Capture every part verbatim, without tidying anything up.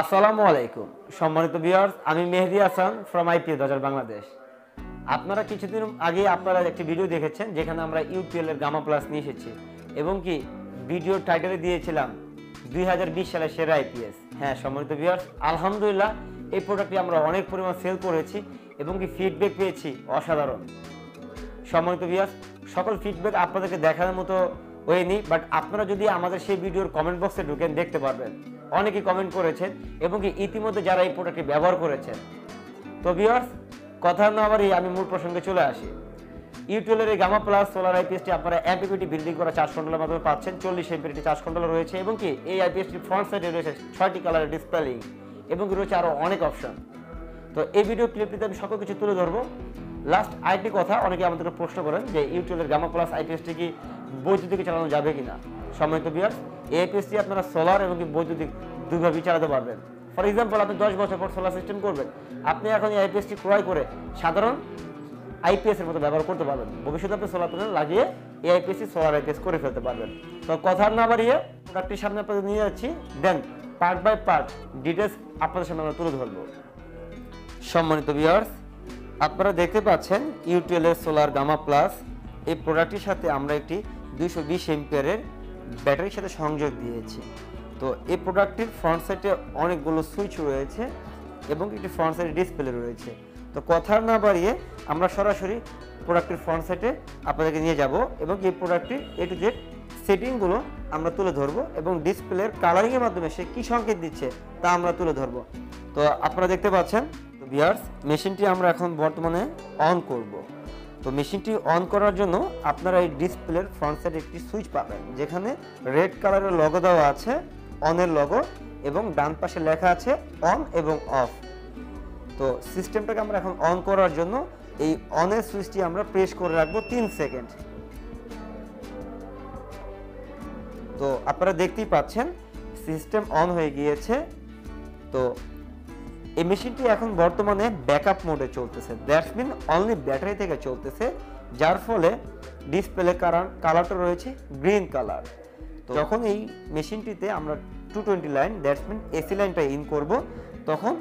আসসালামু আলাইকুম সম্মানিত ভিউয়ার্স, আমি মেহেদী হাসান ফ্রম আইপিএ দজল বাংলাদেশ। আপনারা কিছুদিন আগে আপনারা একটি ভিডিও দেখেছেন যেখানে আমরা ইউপিএল এর গামা প্লাস নিয়ে এসেছি এবং কি ভিডিও টাইটেলে দিয়েছিলাম দুই হাজার বিশ সালের সেরা আইপিএস। হ্যাঁ সম্মানিত ভিউয়ার্স, আলহামদুলিল্লাহ এই প্রোডাক্টটি আমরা অনেক পরিমাণ সেল করেছি এবং কি ফিডব্যাক পেয়েছি অসাধারণ। সম্মানিত ভিউয়ার্স, সকল ফিডব্যাক আপনাদেরকে দেখানোর মতো হয়নি, বাট আপনারা যদি আমাদের সেই ভিডিওর কমেন্ট বক্সে ঢুকেন দেখতে পারবেন অনেকে কমেন্ট করেছেন এবং কি ইতিমধ্যে যারা এই প্রোডাক্টটি ব্যবহার করেছেন। তো ভিউয়ার্স, কথা না বাড়িয়ে আমি মূল প্রসঙ্গে চলে আসি। ইউটিউবের এই গামা প্লাস সোলার আইপিএসটি আপনারা অ্যাম্পিপিটি বিল্ডিং করা চার্জ কন্ট্রোলের মাধ্যমে পাচ্ছেন। চল্লিশ এমপিটি চার্জ কন্ট্রোল রয়েছে এবং কি এই আইপিএসটি ফ্রন্ট সাইডে রয়েছে ছয়টি কালারের ডিসপ্লেইং এবং রয়েছে আরও অনেক অপশন। তো এই ভিডিও ক্লিপটিতে আমি সকল কিছু তুলে ধরবো। লাস্ট আরেকটি কথা, অনেকে আমাদেরকে প্রশ্ন করেন যে ইউটিউবের গামা প্লাস আইপিএসটি কি বৈদ্যুতিক চালানো যাবে কিনা। সম্মানিত ভিউয়ার্স, এই আইপিএসটি আপনারা সোলার এবং বৈদ্যুতিক দুইভাবেই চালাতে পারবেন। ফর এক্সাম্পল, আপনি দশ বছর পর সোলার সিস্টেম করবেন, আপনি এখন এই আইপিএসটি ক্রয় করে সাধারণ আইপিএসের মতো ব্যবহার করতে পারবেন। ভবিষ্যতে আপনি সোলার প্যানেল লাগিয়ে এই আইপিএসটি সোলার আইপিএস করে ফেলতে পারবেন। তো কথা না বাড়িয়ে প্রোডাক্টটির সামনে আপনাদের নিয়ে যাচ্ছি, then part by part details আপনাদের সামনে আমরা তুলে ধরব। সম্মানিত ভিউয়ার্স, আপনারা দেখতে পাচ্ছেন ইউটিএল এর সোলার গামা প্লাস এই প্রোডাক্টটির সাথে আমরা একটি দুইশো বিশ এমপিয়ারের ব্যাটারির সাথে সংযোগ দিয়েছি। তো এই প্রোডাক্টটির ফ্রন্ট সাইডে অনেকগুলো সুইচ রয়েছে এবং একটি ফ্রন্ট সাইডে ডিসপ্লে রয়েছে। তো কথা না বাড়িয়ে আমরা সরাসরি প্রোডাক্টটির ফ্রন্ট সাইডে আপনাদেরকে নিয়ে যাব এবং এই প্রোডাক্টটির এ টু জেড সেটিংগুলো আমরা তুলে ধরব এবং ডিসপ্লের কালারিংয়ের মাধ্যমে সে কী সংকেত দিচ্ছে তা আমরা তুলে ধরব। তো আপনারা দেখতে পাচ্ছেন ভিউয়ার্স, মেশিনটি আমরা এখন বর্তমানে অন করব। তো মেশিনটি অন করার জন্য আপনারা এই ডিসপ্লের ফ্রন্ট সাইডে একটি সুইচ পাবেন যেখানে রেড কালারের লগো দেওয়া আছে, অনের লগো, এবং ডান পাশে লেখা আছে অন এবং অফ। তো সিস্টেমটাকে আমরা এখন অন করার জন্য এই অনের সুইচটি আমরা প্রেস করে রাখবো তিন সেকেন্ড। তো আপনারা দেখতেই পাচ্ছেন সিস্টেম অন হয়ে গিয়েছে। তো এই মেশিনটি এখন বর্তমানে ব্যাকআপ মোডে চলতেছে, দ্যাটস মিন অনলি ব্যাটারি থেকে চলতেছে, যার ফলে ডিসপ্লে কালার কালারটা রয়েছে গ্রিন কালার। তো যখন এই মেশিনটিতে আমরা two twenty line that's mean AC লাইনটা ইন করব, তখন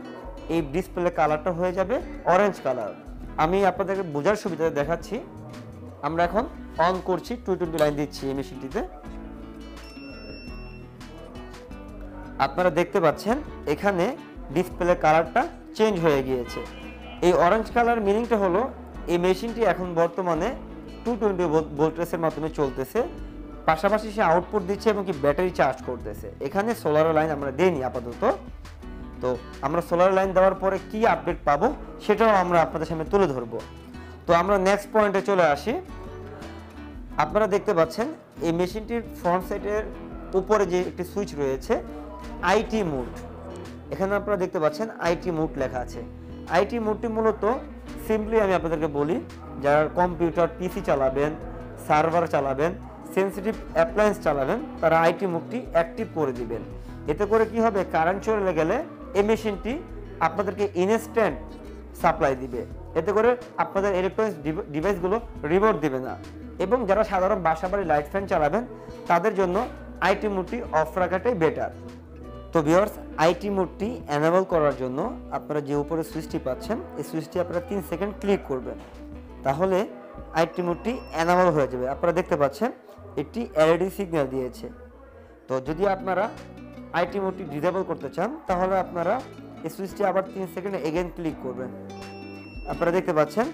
এই ডিসপ্লে কালারটা হয়ে যাবে অরেঞ্জ কালার। আমি আপনাদেরকে বোঝার সুবিধাতে দেখাচ্ছি। আমরা এখন অন করছি, টু টোয়েন্টি লাইন দিচ্ছি এই মেশিনটিতে। আপনারা দেখতে পাচ্ছেন এখানে ডিসপ্লে কালারটা চেঞ্জ হয়ে গিয়েছে। এই অরেঞ্জ কালার মিনিংটা হলো এই মেশিনটি এখন বর্তমানে টু টোয়েন্টি ভোল্টেজের মাধ্যমে চলতেছে, পাশাপাশি সে আউটপুট দিচ্ছে এবং কি ব্যাটারি চার্জ করতেছে। এখানে সোলার লাইন আমরা দিইনি আপাতত। তো আমরা সোলার লাইন দেওয়ার পরে কি আপডেট পাবো সেটাও আমরা আপনাদের সামনে তুলে ধরবো। তো আমরা নেক্সট পয়েন্টে চলে আসি। আপনারা দেখতে পাচ্ছেন এই মেশিনটির ফ্রন্ট সাইডের উপরে যে একটি সুইচ রয়েছে আইটি মোড, এখানে আপনারা দেখতে পাচ্ছেন আইটি মোড লেখা আছে। আইটি মোডটি মূলত সিম্পলি আমি আপনাদেরকে বলি, যারা কম্পিউটার পিসি চালাবেন, সার্ভার চালাবেন, সেন্সিটিভ অ্যাপ্লায়েন্স চালাবেন, তারা আইটি মোডটি অ্যাক্টিভ করে দিবেন। এতে করে কি হবে, কারেন্ট চলে গেলে এই মেশিনটি আপনাদেরকে ইনস্ট্যান্ট সাপ্লাই দিবে, এতে করে আপনাদের ইলেকট্রনিক্স ডিভাইসগুলো রিমোট দিবে না। এবং যারা সাধারণ বাসাবাড়ি লাইট ফ্যান চালাবেন তাদের জন্য আইটি মোডটি অফ রাখাটাই বেটার। তো ভিউয়ার্স, আইটি মোডটি অ্যানেবল করার জন্য আপনারা যে উপরে সুইচটি পাচ্ছেন এই সুইচটি আপনারা তিন সেকেন্ড ক্লিক করবেন, তাহলে আইটি মোডটি অ্যানেবল হয়ে যাবে। আপনারা দেখতে পাচ্ছেন একটি এলইডি সিগন্যাল দিয়েছে। তো যদি আপনারা আইটি মোডটি ডিসেবল করতে চান তাহলে আপনারা এই সুইচটি আবার তিন সেকেন্ড এগেন ক্লিক করবেন। আপনারা দেখতে পাচ্ছেন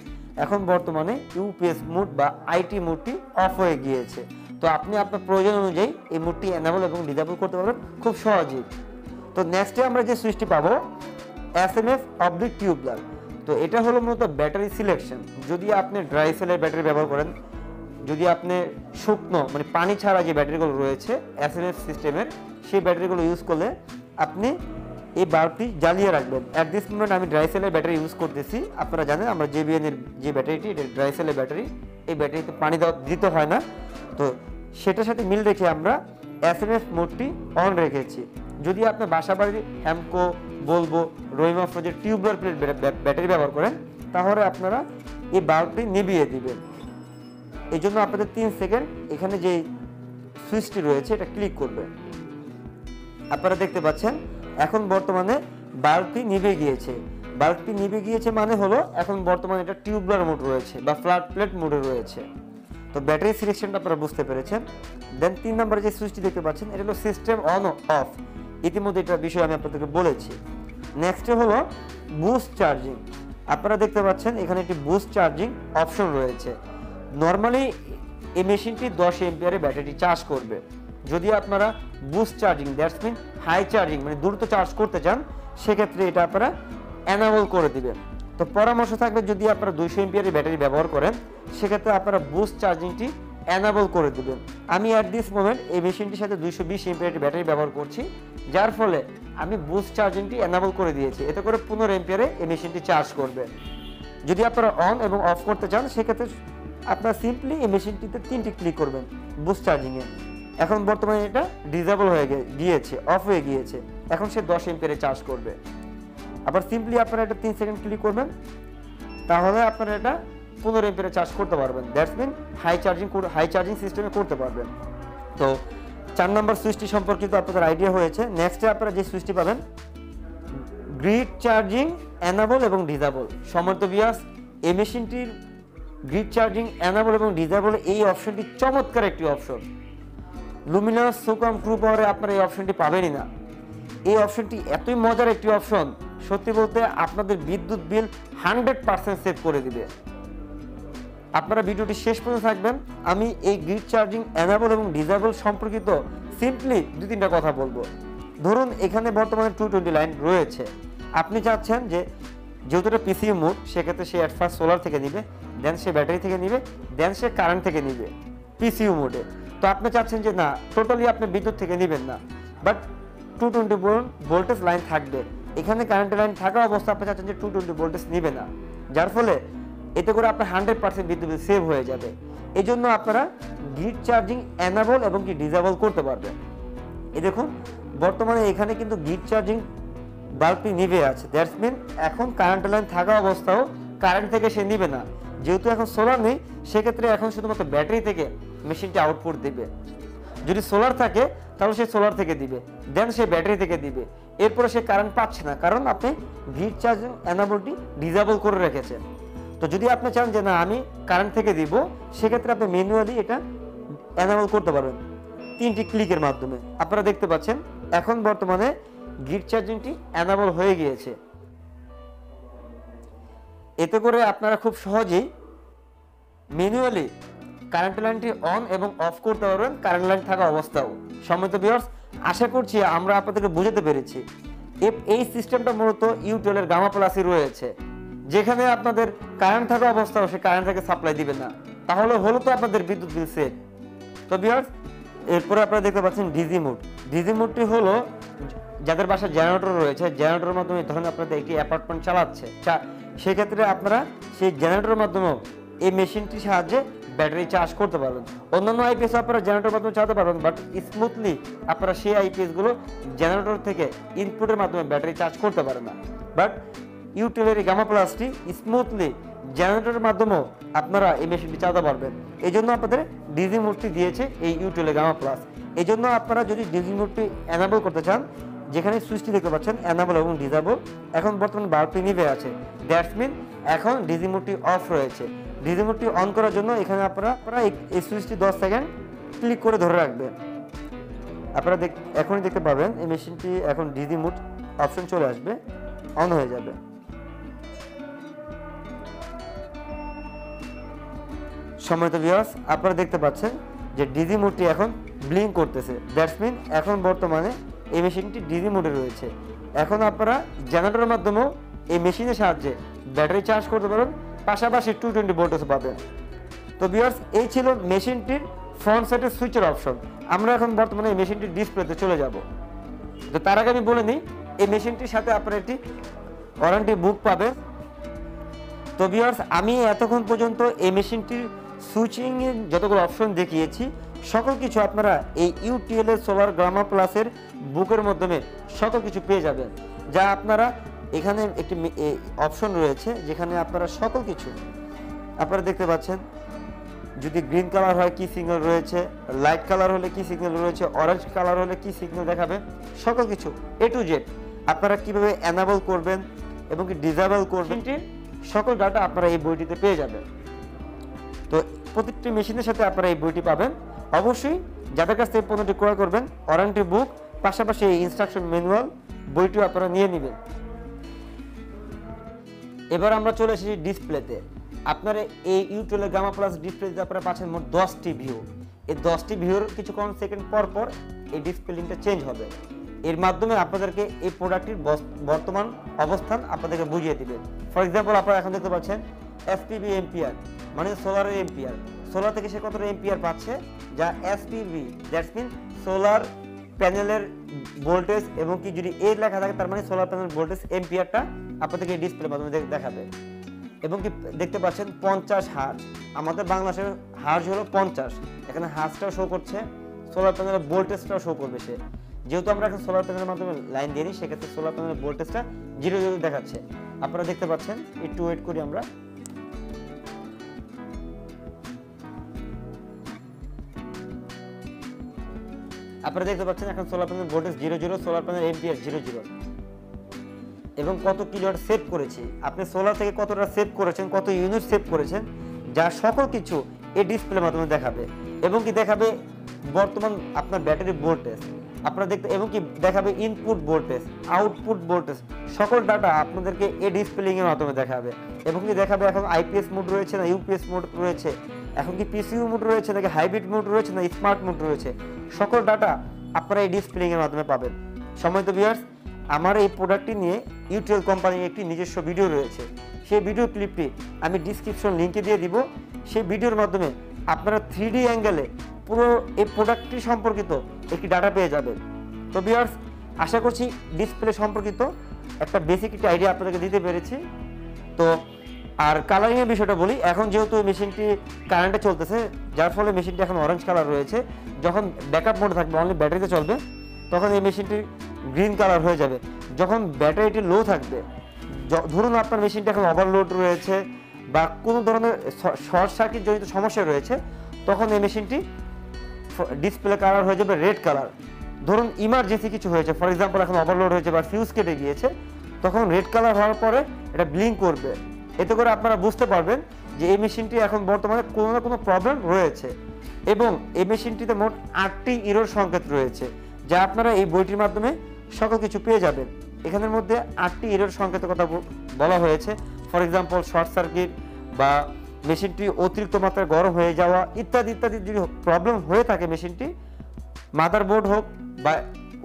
এখন বর্তমানে ইউপিএস মোড বা আইটি মোডটি অফ হয়ে গিয়েছে। তো আপনি আপনার প্রয়োজন অনুযায়ী এই মোডটি অ্যানেবল এবং ডিসেবল করতে পারবেন খুব সহজেই। তো নেক্সটে আমরা যে সুইচটি পাবো এস এম এফ অবলিক টিউবলার। তো এটা হলো মূলত ব্যাটারি সিলেকশন। যদি আপনি ড্রাই সেলের ব্যাটারি ব্যবহার করেন, যদি আপনি শুকনো মানে পানি ছাড়া যে ব্যাটারিগুলো রয়েছে এস এম এফ সিস্টেমের সেই ব্যাটারিগুলো ইউজ করলে আপনি এই বাল্বটি জ্বালিয়ে রাখবেন। অ্যাট দিস মোমেন্ট আমি ড্রাই সেলের ব্যাটারি ইউজ করতেছি। আপনারা জানেন আমরা জেবিএনের যে ব্যাটারিটি এটা ড্রাই সেলের ব্যাটারি, এই ব্যাটারিতে পানি দেওয়া দিতে হয় না। তো সেটার সাথে মিল রেখে আমরা এস এম এফ মোডটি অন রেখেছি। যদি আপনি বাসাবাড়ির হ্যামকো, বলবো, রহিমা ফ্রোজের টিউবলার প্লেট ব্যাটারি ব্যবহার করেন তাহলে আপনারা এই বাল্বটি নিভিয়ে দিবেন। এই জন্য আপনাদের তিন সেকেন্ড এখানে যে সুইচটি রয়েছে এটা ক্লিক করবেন। আপনারা দেখতে পাচ্ছেন এখন বর্তমানে বাল্বটি নিভে গিয়েছে। বাল্বটি নিভে গিয়েছে মানে হলো এখন বর্তমানে এটা টিউবলার মোড রয়েছে বা ফ্ল্যাট প্লেট মোডে রয়েছে। তো ব্যাটারি সিলেকশনটা আপনারা বুঝতে পেরেছেন। দেন তিন নম্বরে যে সুইচটি দেখতে পাচ্ছেন এটা হলো সিস্টেম অন অফ, ইতিমধ্যে এটার বিষয়ে আমি আপনাদেরকে বলেছি। নেক্সটে হলো বুস্ট চার্জিং। আপনারা দেখতে পাচ্ছেন এখানে একটি বুস্ট চার্জিং অপশন রয়েছে। নর্মালি এই মেশিনটি দশ এমপিয়ারে ব্যাটারি চার্জ করবে। যদি আপনারা boost charging that's mean high charging মানে দ্রুত চার্জ করতে চান সেক্ষেত্রে এটা আপনারা এনাবল করে দিবেন। তো পরামর্শ থাকবে যদি আপনারা দুইশো এমপিয়ারের ব্যাটারি ব্যবহার করেন সেক্ষেত্রে আপনারা বুস্ট চার্জিংটি এনাবল করে দেবেন। আমি অ্যাট দিস মোমেন্ট এই মেশিনটির সাথে দুইশো বিশ এমপিয়ারের ব্যাটারি ব্যবহার করছি, যার ফলে আমি বুস্ট চার্জিংটি এনাবল করে দিয়েছি। এতে করে পনেরো এমপিয়ারে এই মেশিনটি চার্জ করবে। যদি আপনারা অন এবং অফ করতে চান সেক্ষেত্রে আপনারা সিম্পলি এই মেশিনটিতে তিনটি ক্লিক করবেন বুস্ট চার্জিংয়ে। এখন বর্তমানে এটা ডিসেবল হয়ে গিয়েছে, অফ হয়ে গিয়েছে, এখন সে দশ এমপিয়ারে চার্জ করবে। আবার সিম্পলি আপনারা এটা তিন সেকেন্ড ক্লিক করবেন, তাহলে আপনারা এটা পনেরো এমপিয়ারে চার্জ করতে পারবেন। That's mean high charging high charging সিস্টেমে করতে পারবেন। তো চার নম্বর সুইচটি সম্পর্কিত আপনাদের আইডিয়া হয়েছে। নেক্সটে আপনারা যে সুইচটি পাবেন গ্রিড চার্জিং এনাবল এবং ডিসেবল। সমর্থ ভিউয়ার্স, এই মেশিনটির গ্রিড চার্জিং এনাবল এবং ডিসেবল এই অপশনটি চমৎকার একটি অপশন। লুমিনাস সুকম ক্রু পাওয়ারে আপনারা এই অপশনটি পাবেনই না। এই অপশনটি এতই মজার একটি অপশন, সত্যি বলতে আপনাদের বিদ্যুৎ বিল হান্ড্রেড পার্সেন্ট সেভ করে দিবে। আপনারা ভিডিওটি শেষ পর্যন্ত থাকবেন, আমি এই গ্রিড চার্জিং এনাবল এবং ডিসেবল সম্পর্কিত সিম্পলি দু তিনটা কথা বলবো। ধরুন এখানে বর্তমানে টু টোয়েন্টি লাইন রয়েছে। আপনি চাচ্ছেন যে যেহেতু এটা পিসি মোড সেক্ষেত্রে সে অ্যাট ফার্স্ট সোলার থেকে নিবে, দেন সে ব্যাটারি থেকে নিবে, দেন সে কারেন্ট থেকে নিবে পিসিইউ মোডে। তো আপনি চাচ্ছেন যে না, টোটালি আপনি বিদ্যুৎ থেকে নেবেন না, but two twenty voltage line থাকবে। এখানে কারেন্টের লাইন থাকা অবস্থা আপনি চাচ্ছেন যে টু টোয়েন্টি ভোল্টেজ নেবে না, যার ফলে এতে করে আপনার হান্ড্রেড পার্সেন্ট বিদ্যুৎ সেভ হয়ে যাবে। এই জন্য আপনারা গ্রিড চার্জিং এনাবল এবং কি ডিসেবল করতে পারবেন। এই দেখুন বর্তমানে এখানে কিন্তু গ্রিড চার্জিং বাল্বটি নিভে আছে, দ্যাটস মিন এখন কারেন্টের লাইন থাকা অবস্থাও কারেন্ট থেকে সে নেবে না। যেহেতু এখন সোলার নেই সেক্ষেত্রে এখন শুধুমাত্র ব্যাটারি থেকে মেশিনটি আউটপুট দেবে। যদি সোলার থাকে তাহলে সে সোলার থেকে দিবে, দেন সে ব্যাটারি থেকে দিবে, এরপরে সে কারেন্ট পাচ্ছে না, কারণ আপনি গ্রিড চার্জিং এনাবলটি ডিসেবল করে রেখেছেন। তো যদি আপনি চান যে না আমি কারেন্ট থেকে দিব সেক্ষেত্রে আপনি ম্যানুয়ালি এটা এনাবল করতে পারবেন তিনটি ক্লিকের মাধ্যমে। আপনারা দেখতে পাচ্ছেন এখন বর্তমানে গ্রিড চার্জিংটি এনাবল হয়ে গিয়েছে। এতে করে আপনারা খুব সহজেই ম্যানুয়ালি কারেন্ট লাইনটি অন এবং অফ করতে পারবেন কারেন্ট লাইন থাকা অবস্থাও। সম্মানিত ভিউয়ার্স, আশা করছি আমরা আপনাদেরকে বোঝাতে পেরেছি। এই সিস্টেমটা মূলত ইউটিউবের গামা প্লাসই রয়েছে, যেখানে আপনাদের কারেন্ট থাকা অবস্থাও সে কারেন্ট থেকে সাপ্লাই দিবে না, তাহলে হলো তো আপনাদের বিদ্যুৎ বিল সেভ। তো ভিউয়ার্স, এরপরে আপনারা দেখতে পাচ্ছেন ডিজি মোড। ডিজি মোডটি হলো যাদের বাসায় জেনারেটর রয়েছে, জেনারেটরের মাধ্যমে ধরুন আপনাদের একটি অ্যাপার্টমেন্ট চালাচ্ছে, সেক্ষেত্রে আপনারা সেই জেনারেটরের মাধ্যমেও এই মেশিনটির সাহায্যে ব্যাটারি চার্জ করতে পারবেন। অন্যান্য আইপিএস আপনারা জেনারেটরের মাধ্যমে চালাতে পারবেন, বাট স্মুথলি আপনারা সেই আইপিএসগুলো জেনারেটর থেকে ইনপুটের মাধ্যমে ব্যাটারি চার্জ করতে পারে না। বাট ইউটিউবের এই গামা প্লাসটি স্মুথলি জেনারেটরের মাধ্যমেও আপনারা এই মেশিনটি চালাতে পারবেন। এই জন্য আপনাদের ডিজি মোডটি দিয়েছে এই ইউটিউবের গামা প্লাস। এই জন্য আপনারা যদি ডিজি মোডটি এনাবল করতে চান, যেখানে সুইচটি দেখতে পাচ্ছেন এনাবল এবং ডিসেবল, এখন বর্তমানে বাল্বটি নিভে আছে, দ্যাটস মিন এখন ডিজি মোডটি অফ রয়েছে। ডিজি মোডটি অন করার জন্য এখানে আপনারা আপনারা এই সুইচটি দশ সেকেন্ড ক্লিক করে ধরে রাখবেন। আপনারা দেখ এখনই দেখতে পাবেন এই মেশিনটি এখন ডিজি মোড অপশন চলে আসবে, অন হয়ে যাবে। সম্মানিত ভিউয়ার্স, আপনারা দেখতে পাচ্ছেন যে ডিজি মোডটি এখন ব্লিঙ্ক করতেছে, দ্যাটস মিন এখন বর্তমানে এই মেশিনটি ডিজি মোডে রয়েছে। এখন আপনারা জেনারেটরের মাধ্যমেও এই মেশিনের সাহায্যে ব্যাটারি চার্জ করতে পারেন, পাশাপাশি টু টোয়েন্টি ভোল্টেজ পাবেন। তো ভিউয়ার্স, এই ছিল মেশিনটির ফ্রন্ট সাইডের সুইচের অপশন। আমরা এখন বর্তমানে এই মেশিনটির ডিসপ্লেতে চলে যাব। তো তার আগে আমি বলে নিই এই মেশিনটির সাথে আপনারা একটি ওয়ারেন্টি বুক পাবেন। তো ভিউয়ার্স, আমি এতক্ষণ পর্যন্ত এই মেশিনটির সুইচিংয়ের যতগুলো অপশন দেখিয়েছি সকল কিছু আপনারা এই ইউটিএল এর সোলার গামা প্লাসের বুকের মাধ্যমে সকল কিছু পেয়ে যাবেন, যা আপনারা এখানে একটি অপশন রয়েছে যেখানে আপনারা সকল কিছু আপনারা দেখতে পাচ্ছেন। যদি গ্রিন কালার হয় কি সিগন্যাল রয়েছে, লাইট কালার হলে কি সিগন্যাল রয়েছে, অরেঞ্জ কালার হলে কি সিগন্যাল দেখাবে, সকল কিছু এ টু জেড আপনারা কিভাবে এনাবল করবেন এবং কি ডিসেবল করবেন সকল ডাটা আপনারা এই বইটিতে পেয়ে যাবেন। তো প্রত্যেকটি মেশিনের সাথে আপনারা এই বইটি পাবেন। অবশ্যই যাদের কাছ থেকে পণ্যটি ক্রয় করবেন ওয়ারেন্টি বুক পাশাপাশি ইনস্ট্রাকশন ম্যানুয়াল বইটিও আপনারা নিয়ে নেবেন। এবার আমরা চলে এসেছি ডিসপ্লেতে। আপনারা এই ইউটেলের গামা প্লাস ডিসপ্লেতে আপনারা পাচ্ছেন মোট দশটি ভিউ। এই দশটি ভিউর কিছুক্ষণ সেকেন্ড পর পর এই ডিসপ্লে লিঙ্কটা চেঞ্জ হবে। এর মাধ্যমে আপনাদেরকে এই প্রোডাক্টটির বর্তমান অবস্থান আপনাদেরকে বুঝিয়ে দেবে। ফর এক্সাম্পল আপনারা এখন দেখতে পাচ্ছেন এসপিবি এম্পিয়ার মানে সোলারের এম্পিয়ার, সোলার থেকে সে কতটা এম্পিয়ার পাচ্ছে যা এসপিবি দ্যাটস মিন সোলার প্যানেলের ভোল্টেজ, এবং কি যদি এর লেখা থাকে তার মানে সোলার প্যানেল ভোল্টেজ এম্পিয়ারটা আপনাদেরকে এই ডিসপ্লের মাধ্যমে দেখাবে। এবং কি দেখতে পাচ্ছেন পঞ্চাশ হার্জ, আমাদের বাংলাদেশের হার্জ হলো পঞ্চাশ, এখানে হার্জটাও শো করছে, সোলার প্যানেলের ভোল্টেজটাও শো করবে সে। যেহেতু আমরা এখন সোলার প্যানেলের মাধ্যমে লাইন দিয়ে নিই সেক্ষেত্রে সোলার প্যানেলের ভোল্টেজটা জিরো জিরো দেখাচ্ছে। আপনারা দেখতে পাচ্ছেন, একটু ওয়েট করি আমরা। আপনারা দেখতে পাচ্ছেন এখন সোলার প্যানেলের voltage zero zero, solar panel ampere zero zero, এবং কত কিলোওয়াট সেভ করেছি, আপনি সোলার থেকে কতটা সেভ করেছেন, কত ইউনিট সেভ করেছেন, যা সকল কিছু এই ডিসপ্লের মাধ্যমে দেখাবে। এবং কি দেখাবে বর্তমান আপনার ব্যাটারি ভোল্টেজ আপনারা দেখতে, এবং কি দেখাবে ইনপুট ভোল্টেজ, আউটপুট ভোল্টেজ, সকল ডাটা আপনাদেরকে এই ডিসপ্লেইংয়ের মাধ্যমে দেখাবে। এবং কি দেখাবে এখন আইপিএস মোড রয়েছে না ইউপিএস মোড রয়েছে, এখন কি পিসিইউ মোড রয়েছে নাকি হাইব্রিড মোড রয়েছে না স্মার্ট মোড রয়েছে, সকল ডাটা আপনারা এই ডিসপ্লেইংয়ের মাধ্যমে পাবেন। সম্মানিত ভিউয়ার্স, আমার এই প্রোডাক্টটি নিয়ে ইউটিউব কোম্পানির একটি নিজস্ব ভিডিও রয়েছে, সেই ভিডিও ক্লিপটি আমি ডিসক্রিপশন লিঙ্কে দিয়ে দিব। সেই ভিডিওর মাধ্যমে আপনারা থ্রি ডি অ্যাঙ্গেলে পুরো এই প্রোডাক্টটি সম্পর্কিত একটি ডাটা পেয়ে যাবেন। তো ভিউয়ার্স, আশা করছি ডিসপ্লে সম্পর্কিত একটা বেসিক একটি আইডিয়া আপনাদেরকে দিতে পেরেছি। তো আর কালারিংয়ের বিষয়টা বলি, এখন যেহেতু মেশিনটি কারেন্টে চলতেছে যার ফলে মেশিনটি এখন অরেঞ্জ কালার রয়েছে, যখন ব্যাকআপ মোড থাকবে অনলি ব্যাটারিতে চলবে তখন এই মেশিনটি গ্রিন কালার হয়ে যাবে। যখন ব্যাটারিটি লো থাকবে, ধরুন আপনার মেশিনটি এখন ওভারলোড রয়েছে বা কোনো ধরনের শর্ট সার্কিট জনিত সমস্যা রয়েছে, তখন এই মেশিনটি ডিসপ্লে কালার হয়ে যাবে রেড কালার। ধরুন ইমার্জেন্সি কিছু হয়েছে, ফর এক্সাম্পল এখন ওভারলোড হয়েছে বা ফিউজ কেটে গিয়েছে, তখন রেড কালার হওয়ার পরে এটা ব্লিঙ্ক করবে। এতে করে আপনারা বুঝতে পারবেন যে এই মেশিনটি এখন বর্তমানে কোনো না কোনো প্রবলেম রয়েছে। এবং এই মেশিনটিতে মোট আটটি ইরোর সংকেত রয়েছে যা আপনারা এই বইটির মাধ্যমে সকল কিছু পেয়ে যাবেন। এখানের মধ্যে আটটি ইরোর সংকেতের কথা বলা হয়েছে, ফর এক্সাম্পল শর্ট সার্কিট বা মেশিনটি অতিরিক্ত মাত্রায় গরম হয়ে যাওয়া ইত্যাদি ইত্যাদি। যদি প্রবলেম হয়ে থাকে মেশিনটি, মাদারবোর্ড হোক বা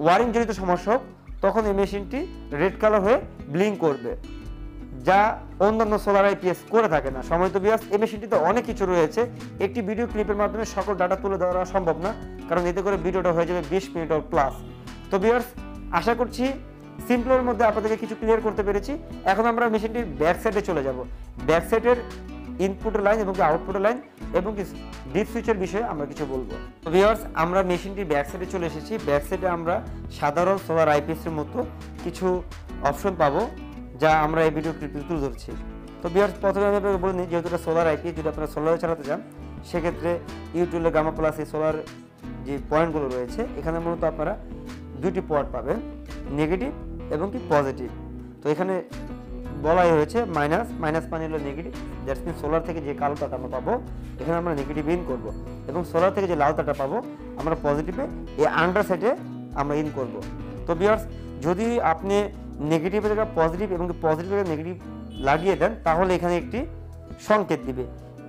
ওয়ারিং জনিত সমস্যা হোক, তখন এই মেশিনটি রেড কালার হয়ে ব্লিঙ্ক করবে যা অন্যান্য সোলার আইপিএস করে থাকে না। সম্মানিত ভিউয়ার্স, এই মেশিনটিতে অনেক কিছু রয়েছে, একটি ভিডিও ক্লিপের মাধ্যমে সকল ডাটা তুলে দেওয়া সম্ভব না, কারণ এতে করে ভিডিওটা হয়ে যাবে বিশ মিনিট আর প্লাস। তো ভিউয়ার্স, আশা করছি সিম্পলের মধ্যে আপনাদেরকে কিছু ক্লিয়ার করতে পেরেছি। এখন আমরা মেশিনটির ব্যাক সাইডে চলে যাব। ব্যাক সাইডের ইনপুটের লাইন এবং আউটপুটের লাইন এবং কিছু ডিপ সুইচের বিষয়ে আমরা কিছু বলবো। ভিউয়ার্স, আমরা মেশিনটির ব্যাক সাইডে চলে এসেছি। ব্যাক সাইডে আমরা সাধারণ সোলার আইপিএসের মতো কিছু অপশন পাবো যা আমরা এই ভিডিও ক্লিপে তুলে ধরছি। তো ভিউয়ার্স, প্রথমে আমি আপনাকে বলে নিই, যেহেতু এটা সোলার আইপিএস, যদি আপনারা সোলারে চালাতে চান সেক্ষেত্রে ইউটিউবে গামা প্লাস এই সোলার যে পয়েন্টগুলো রয়েছে এখানে মূলত আপনারা দুটি পয়েন্ট পাবেন, নেগেটিভ এবং কি পজিটিভ। তো এখানে বলাই হয়েছে মাইনাস, মাইনাস মানে হলো নেগেটিভ, দ্যাটস মিন সোলার থেকে যে কালো তাটা আমরা পাবো এখানে আমরা নেগেটিভ ইন করব, এবং সোলার থেকে যে লাল তাটা পাবো আমরা পজিটিভে এই আন্ডার সাইডে আমরা ইন করব। তো ভিউয়ার্স, যদি আপনি নেগেটিভের জায়গায় পজিটিভ এবং পজিটিভের জায়গায় নেগেটিভ লাগিয়ে দেন তাহলে এখানে একটি সংকেত দিবে,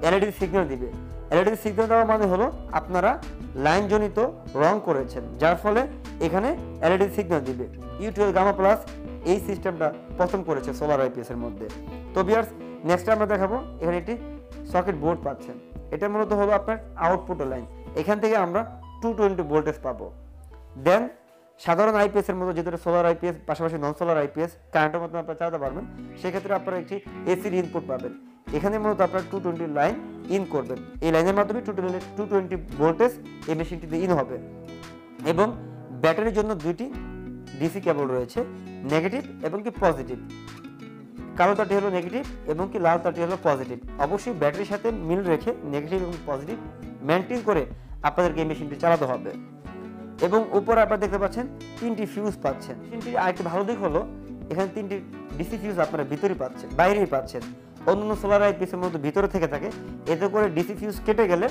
এলইডি সিগন্যাল দিবে। এলইডি সিগন্যাল দেওয়া মানে হলো আপনারা লাইনজনিত রং করেছেন, যার ফলে এখানে এলইডি সিগন্যাল দিবে। ইউটিউব গামা প্লাস এই সিস্টেমটা প্রথম করেছে সোলার আইপিএসের মধ্যে। তো ভিউয়ার্স, নেক্সট আমরা দেখাবো এখানে একটি সকেট বোর্ড পাচ্ছেন, এটা মূলত হলো আপনার আউটপুট লাইন, এখান থেকে আমরা টু টোয়েন্টি ভোল্টেজ পাবো। দেন সাধারণ আইপিএসের মতো যেটা সোলার আইপিএস পাশাপাশি নন সোলার আইপিএস কারেন্টের মধ্যে আপনারা চালাতে পারবেন, সেক্ষেত্রে আপনারা একটি এসির ইনপুট পাবেন, এখানে মূলত আপনারা টু টোয়েন্টি লাইন ইন করবেন, এই লাইনের মাধ্যমে two twenty two twenty voltage এই মেশিনটিতে ইন হবে। এবং ব্যাটারির জন্য দুইটি ডিসি কেবল রয়েছে, নেগেটিভ এবং কি পজিটিভ, কালো তারটি হলো নেগেটিভ এবং কি লাল তারটি হলো পজিটিভ। অবশ্যই ব্যাটারির সাথে মিল রেখে নেগেটিভ এবং পজিটিভ মেনটেন করে আপনাদেরকে এই মেশিনটি চালাতে হবে। এবং উপরে আপনারা দেখতে পাচ্ছেন তিনটি ফিউজ পাচ্ছেন। মেশিনটির আরেকটি ভালো দিক হলো এখানে তিনটি ডিসি ফিউজ আপনারা ভিতরেই পাচ্ছেন, বাইরেই পাচ্ছেন। অন্যান্য সোলার লাইট পিসের মধ্যে ভিতরে থেকে থাকে, এতে করে ডিসি ফিউজ কেটে গেলে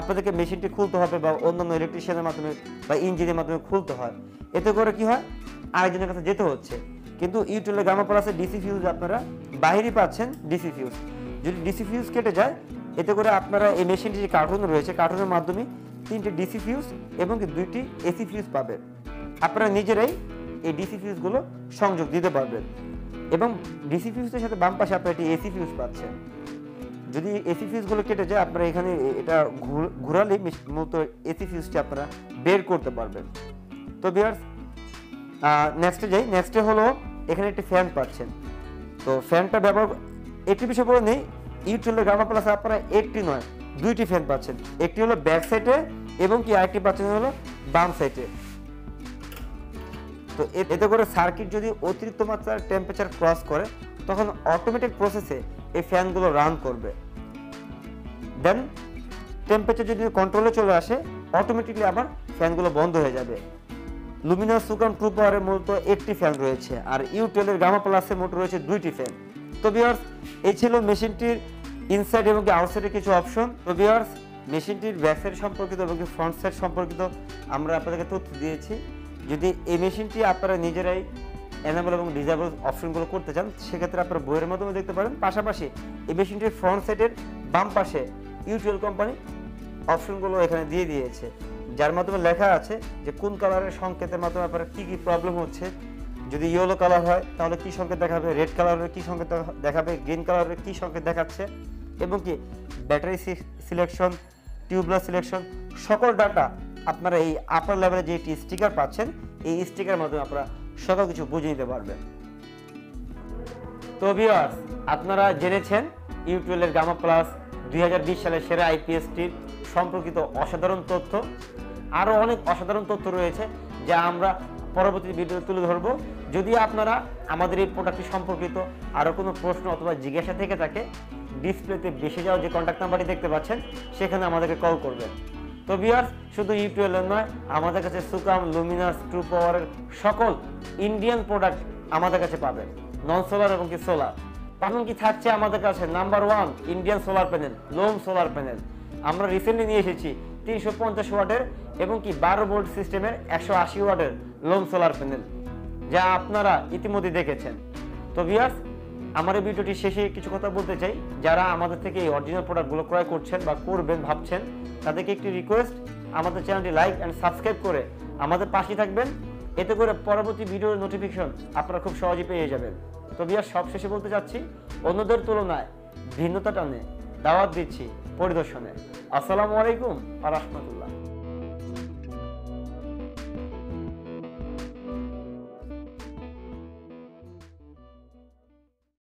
আপনাদেরকে মেশিনটি খুলতে হবে বা অন্যান্য ইলেকট্রিশিয়ানের মাধ্যমে বা ইঞ্জিনের মাধ্যমে খুলতে হয়, এতে করে কি হয় আরেকজনের কাছে যেতে হচ্ছে। কিন্তু ইউটিউবে গামা প্লাসে ডিসি ফিউজ আপনারা বাইরেই পাচ্ছেন। ডিসি ফিউজ যদি ডিসি ফিউজ কেটে যায়, এতে করে আপনারা এই মেশিনটি যে কার্টুন রয়েছে কার্টুনের মাধ্যমে তিনটি ডিসি ফিউজ এবং দুইটি এসি ফিউজ পাবেন। আপনারা নিজেরাই এই ডিসি ফিউজগুলো সংযোগ দিতে পারবেন এবং ডিসি ফিউজের সাথে বাম পাশে আপনারা একটি এসি ফিউজ পাচ্ছেন। যদি এসি ফিউজগুলো কেটে যায়, আপনারা এখানে এটা ঘুরালে মূলত এসি ফিউজটি আপনারা বের করতে পারবেন। তো ভিউয়ার্স নেক্সটে যাই। নেক্সটে হলো এখানে একটি ফ্যান পাচ্ছেন। তো ফ্যানটা ব্যবহার একটি বিষয় বলে নেই, ইউটিউবের গামা প্লাসে আপনারা একটি নয় দুইটি ফ্যান পাচ্ছেন, একটি হলো ব্যাক সাইডে এবং কি আরেকটি পাচ্ছেন হলো বাম সাইডে। তো এতে করে সার্কিট যদি অতিরিক্ত মাত্রার টেম্পারেচার ক্রস করে, তখন অটোমেটিক প্রসেসে এই ফ্যানগুলো রান করবে। দেন টেম্পারেচার যদি কন্ট্রোলে চলে আসে, অটোমেটিকলি আবার ফ্যানগুলো বন্ধ হয়ে যাবে। লুমিনাস সুকান টু পাওয়ারের মূলত একটি ফ্যান রয়েছে, আর ইউটিউবের গামা প্লাসে মোট রয়েছে দুইটি ফ্যান। তো ভিউয়ার্স এই ছিল মেশিনটির ইনসাইড এবং আউটসাইডের কিছু অপশন। তো ভিউয়ার্স মেশিনটির ব্যাক সাইড সম্পর্কিত এবং ফ্রন্ট সাইড সম্পর্কিত আমরা আপনাদেরকে তথ্য দিয়েছি। যদি এই মেশিনটি আপনারা নিজেরাই এনাবল এবং ডিসেবল অপশনগুলো করতে চান, সেক্ষেত্রে আপনারা বইয়ের মাধ্যমে দেখতে পারেন। পাশাপাশি এই মেশিনটির ফ্রন্ট সাইডের বাম পাশে ইউটিউব কোম্পানি অপশনগুলো এখানে দিয়ে দিয়েছে, যার মাধ্যমে লেখা আছে যে কোন কালারের সংকেতের মাধ্যমে আপনার কী কী প্রবলেম হচ্ছে। যদি ইয়েলো কালার হয় তাহলে কী সংকেত দেখাবে, রেড কালারের কী সংকেত দেখাবে, গ্রিন কালারের কী সংকেত দেখাচ্ছে, এবং কি ব্যাটারি সিলেকশন, টিউবলার সিলেকশন, সকল ডাটা আপনারা এই আপার লেভেলে যে একটি স্টিকার পাচ্ছেন, এই স্টিকার মাধ্যমে আপনারা সকল কিছু বুঝে নিতে পারবেন। তো ভিউয়ার্স আপনারা জেনেছেন ইউটিউবের গামা প্লাস দুই হাজার বিশ সালের সেরা আইপিএসটির সম্পর্কিত অসাধারণ তথ্য। আরও অনেক অসাধারণ তথ্য রয়েছে যা আমরা পরবর্তী ভিডিওতে তুলে ধরব। যদি আপনারা আমাদের এই প্রোডাক্টটি সম্পর্কিত আরও কোনো প্রশ্ন অথবা জিজ্ঞাসা থেকে থাকে, ডিসপ্লেতে বেশি যাওয়া যে কন্ট্যাক্ট নাম্বারটি দেখতে পাচ্ছেন সেখানে আমাদেরকে কল করবেন। তো ভিউয়ার্স শুধু ইউটিউবের নয়, আমাদের কাছে সুকাম, লুমিনাস, ট্রু পাওয়ারের সকল ইন্ডিয়ান প্রোডাক্ট আমাদের কাছে পাবেন, নন সোলার এবং কি সোলার। এখন কি থাকছে আমাদের কাছে number one Indian solar panel, Loom solar panel. আমরা রিসেন্টলি নিয়ে এসেছি তিনশো পঞ্চাশ ওয়াটের এবং কি বারো ভোল্ট সিস্টেমের একশো আশি ওয়াটের লোম সোলার প্যানেল, যা আপনারা ইতিমধ্যে দেখেছেন। তো ভিউয়ার্স আমার এই ভিডিওটি শেষে কিছু কথা বলতে চাই। যারা আমাদের থেকে এই অরিজিনাল প্রোডাক্টগুলো ক্রয় করছেন বা করবেন ভাবছেন, তাদেরকে একটি রিকোয়েস্ট, আমাদের চ্যানেলটি লাইক অ্যান্ড সাবস্ক্রাইব করে আমাদের পাশে থাকবেন। এতে করে পরবর্তী ভিডিওর নোটিফিকেশন আপনারা খুব সহজে পেয়ে যাবেন। তো ভিউয়ার্স সবশেষে বলতে চাচ্ছি, অন্যদের তুলনায় ভিন্নতা টানে দাওয়াত দিচ্ছি পরিদর্শনে। আসসালামু আলাইকুম ওয়া রাহমাতুল্লাহ।